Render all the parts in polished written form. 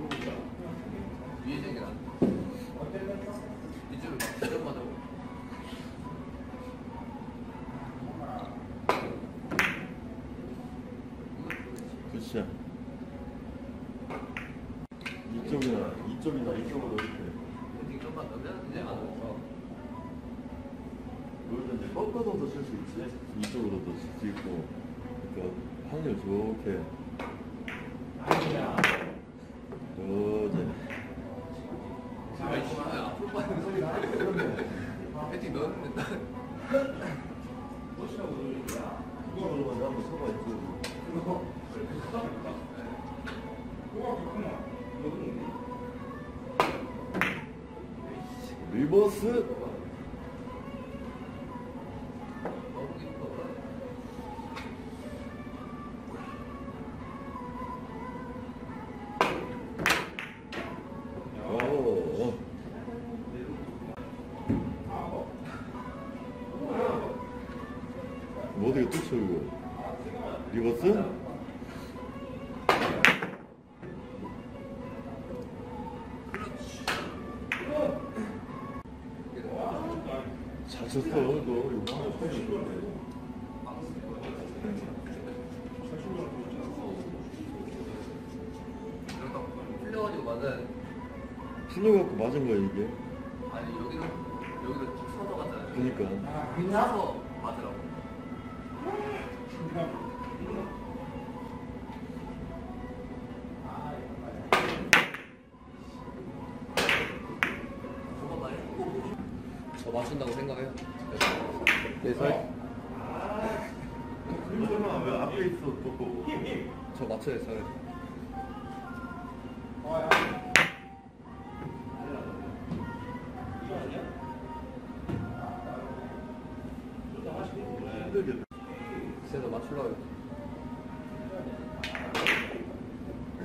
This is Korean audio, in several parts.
그렇지. 이쪽으로 넣을 때. 이쪽만 넣으면 이제 안 넣어. 이럴 때 꺾어서도 쓸 수 있지. 이쪽으로도 쓸 수 있고. 그러니까 확률 좋게. 리버스 뭐 어떻게 뚫쳐 이거 리버스? 풀려갖고 맞은 거야 이게. 아니 여기는 쭉 서서 갔잖아요. 그러니까. 서서 맞으라고. 저 맞춘다고 생각해요. 네, 살. 설마 왜 앞에 있어 또? 저 맞춰야 살. 쟤도 맞추려고.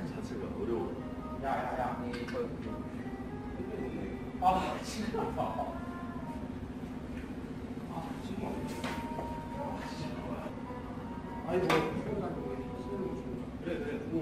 자체가 어려워. 야야야. 아 진짜 아파. 아 진짜. 아이고. 그래. 뭐.